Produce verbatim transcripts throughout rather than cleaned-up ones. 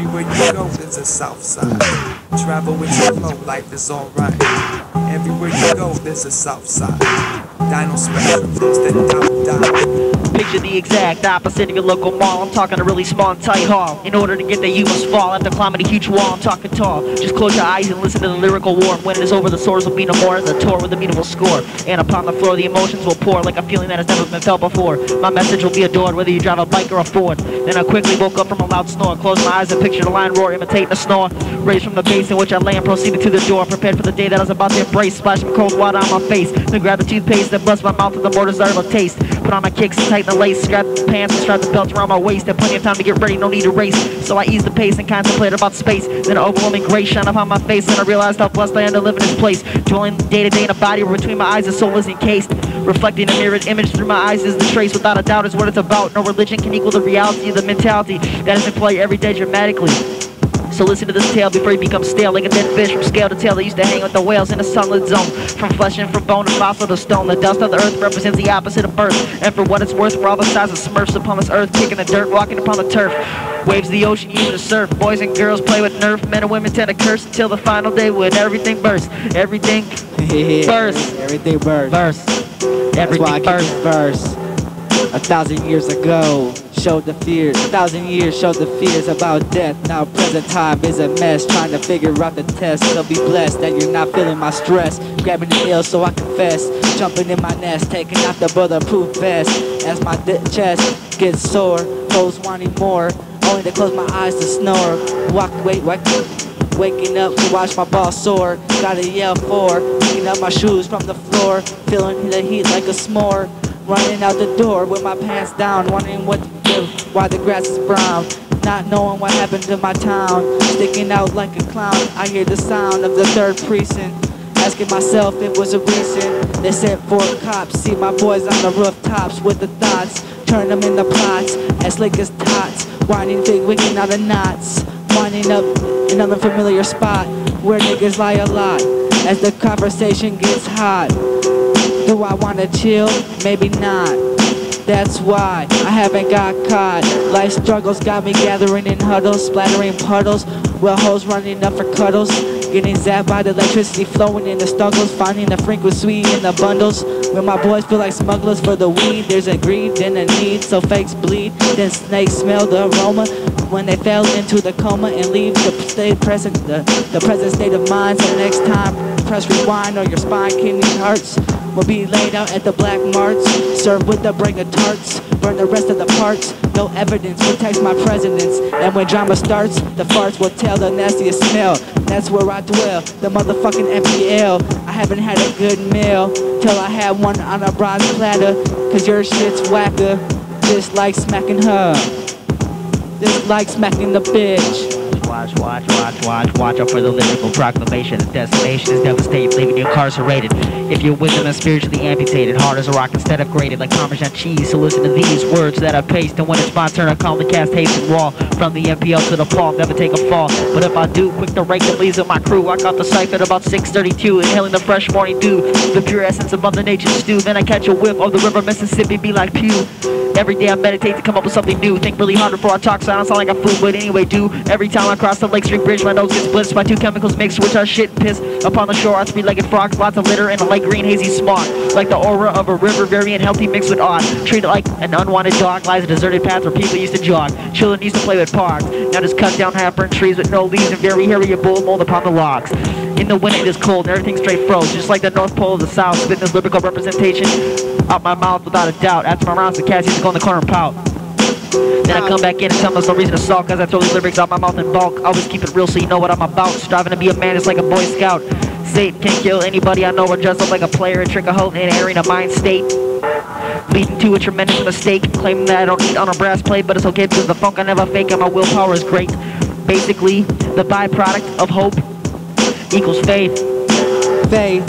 Everywhere you go, there's a south side. Travel with your flow, life is alright. Everywhere you go, there's a south side. Dino Spectrum, there's the top dot. Picture the exact opposite of your local mall. I'm talking a really small and tight hall. In order to get there you must fall. After climbing a huge wall, I'm talking tall. Just close your eyes and listen to the lyrical war. When it is over the swords will be no more. As a tour with a beatable score. And upon the floor the emotions will pour. Like a feeling that has never been felt before. My message will be adored whether you drive a bike or a Ford. Then I quickly woke up from a loud snore. Closed my eyes and pictured a lion roar imitating a snore. Raised from the base in which I lay and proceeded to the door. Prepared for the day that I was about to embrace. Splashed some cold water on my face. Then grabbed the toothpaste and bust my mouth with a more desirable taste. Put on my kicks and tighten the lace, grab the pants and strap the belt around my waist. Had plenty of time to get ready, no need to race. So I eased the pace and contemplated about space. Then an overwhelming grace shone upon my face, and I realized how blessed I am to live in this place. Dwelling day to day in a body where between my eyes the soul is encased. Reflecting a mirrored image through my eyes is the trace. Without a doubt is what it's about. No religion can equal the reality of the mentality that is in play every day dramatically. So listen to this tale before you become stale. Like a dead fish from scale to tail, they used to hang with the whales in a solid zone. From flesh and from bone to fossil to stone, the dust of the earth represents the opposite of birth. And for what it's worth, we're all the size of smurfs upon this earth, kicking the dirt, walking upon the turf. Waves of the ocean used to surf. Boys and girls play with nerf. Men and women tend to curse until the final day when everything bursts. Everything bursts. Everything bursts. Bursts. Everything bursts. Bursts. A thousand years ago showed the fears. A thousand years showed the fears about death. Now present time is a mess, trying to figure out the test. So be blessed that you're not feeling my stress. Grabbing the ill so I confess. Jumping in my nest, taking out the bulletproof vest. As my chest gets sore, toes wanting more. Only to close my eyes to snore. Walk, wait, wait. Waking up to watch my ball soar. Gotta yell for. Picking up my shoes from the floor. Feeling the heat like a s'more. Running out the door with my pants down, wondering what to do, why the grass is brown. Not knowing what happened to my town, sticking out like a clown. I hear the sound of the third precinct, asking myself if it was a reason. They sent four cops, see my boys on the rooftops with the thoughts. Turn them into plots, as slick as tots. Winding thick, wigging out of knots. Winding up in an unfamiliar spot, where niggas lie a lot, as the conversation gets hot. Do I wanna chill? Maybe not. That's why I haven't got caught. Life struggles got me gathering in huddles, splattering puddles, well hoes running up for cuddles, getting zapped by the electricity flowing in the struggles, finding the frequency in the bundles. When my boys feel like smugglers for the weed, there's a greed, then a need, so fakes bleed, then snakes smell the aroma. When they fell into the coma and leave the state present, the, the present state of mind. So next time, press rewind or your spine, kidney hurts. Will be laid out at the black marts. Served with the bring of tarts. Burn the rest of the parts. No evidence protects my presidents. And when drama starts, the farts will tell the nastiest smell. That's where I dwell, the motherfucking M P L. I haven't had a good meal till I had one on a bronze platter. Cause your shit's whacker. Just like smacking her. Just like smacking the bitch. Watch, watch, watch, watch, watch out for the lyrical proclamation. The decimation is devastating, leaving you incarcerated. If your wisdom is spiritually amputated, hard as a rock instead of grated like Parmesan cheese. So listen to these words that I paste. And when it's my turn, I calmly cast haste and raw. From the M P L to the palm, never take a fall. But if I do, quick to rake the leaves of my crew. I caught the sight at about six thirty-two, inhaling the fresh morning dew. The pure essence of Mother Nature's stew. Then I catch a whiff of the river Mississippi, be like Pew. Every day I meditate to come up with something new. Think really hard before I talk, so I don't sound like a fool. But anyway, do. Every time I cross the Lake Street Bridge, my nose gets blitzed by two chemicals mixed, which are shit and piss. Upon the shore are three-legged frogs, lots of litter, and a light green hazy smog. Like the aura of a river, very unhealthy mixed with odd. Treated like an unwanted dog, lies a deserted path where people used to jog. Children used to play with parks. Now just cut down half-burned trees with no leaves and very hairy bull mold upon the logs. In the winter it is cold and everything straight froze. Just like the North Pole of the South, spitting this lyrical representation out my mouth without a doubt. After my rounds, the cats used to go in the corner and pout. Then I come back in and tell myself no reason to sulk, cause I throw these lyrics out my mouth in bulk. Always keep it real so you know what I'm about. Striving to be a man is like a boy scout. Satan can't kill anybody I know or dress up like a player, a trick a hoe, and airing a mind state. Leading to a tremendous mistake, claiming that I don't eat on a brass plate. But it's okay because the funk I never fake and my willpower is great. Basically, the byproduct of hope equals faith. Faith.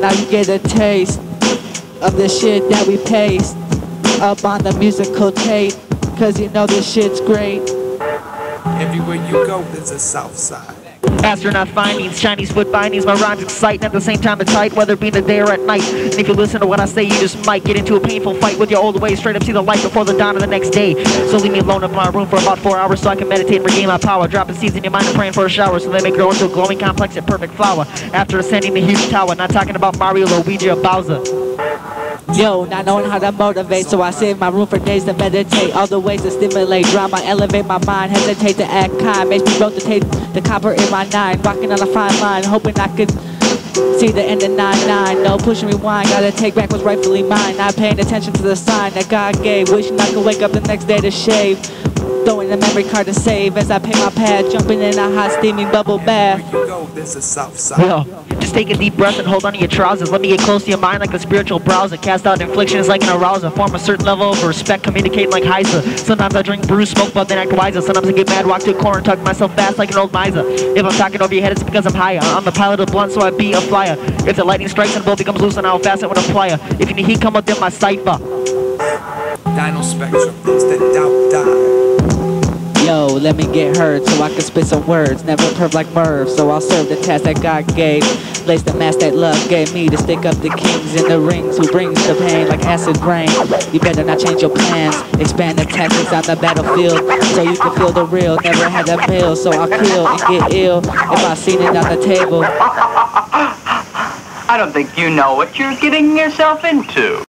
Now you get a taste of the shit that we paste up on the musical tape. Cause you know this shit's great. Everywhere you go, there's a south side. Astronaut findings, Chinese foot bindings, my rhymes exciting at the same time it's tight, whether being the day or at night. And if you listen to what I say, you just might get into a painful fight with your old ways. Straight up see the light before the dawn of the next day. So leave me alone in my room for about four hours so I can meditate and regain my power. Dropping seeds in your mind and praying for a shower so they may grow into a glowing complex and perfect flower. After ascending the huge tower, not talking about Mario, Luigi, or Bowser. Yo, not knowing how to motivate, so I sit in my room for days to meditate. All the ways to stimulate drama, elevate my mind, hesitate to act kind. Makes me rotate the copper in my nine, rocking on a fine line, hoping I could see the end of nine nine. No pushing rewind, gotta take back what's rightfully mine. Not paying attention to the sign that God gave, wishing I could wake up the next day to shave. Throwing a memory card to save as I pay my pad, jumping in a hot steamy bubble bath. This is Southside. Just take a deep breath and hold on to your trousers. Let me get close to your mind like a spiritual browser. Cast out inflictions like an arousal. Form a certain level of respect, communicating like Heisa. Sometimes I drink brew, smoke, but then act wiser. Sometimes I get mad, walk to a corner, tuck myself fast like an old miser. If I'm talking over your head, it's because I'm higher. I'm the pilot of blunt, so I be a flyer. If the lightning strikes and the bolt becomes loose, and I'll fasten with a plier. If you need heat, come up in my cipher. Dino spectrum, things that doubt die. Yo, let me get heard so I can spit some words. Never curve like Merv, so I'll serve the task that God gave. Lace the mask that love gave me to stick up the kings in the rings who brings the pain like acid rain. You better not change your plans. Expand the tactics on the battlefield so you can feel the real. Never had a pill, so I'll kill and get ill if I seen it on the table. I don't think you know what you're getting yourself into.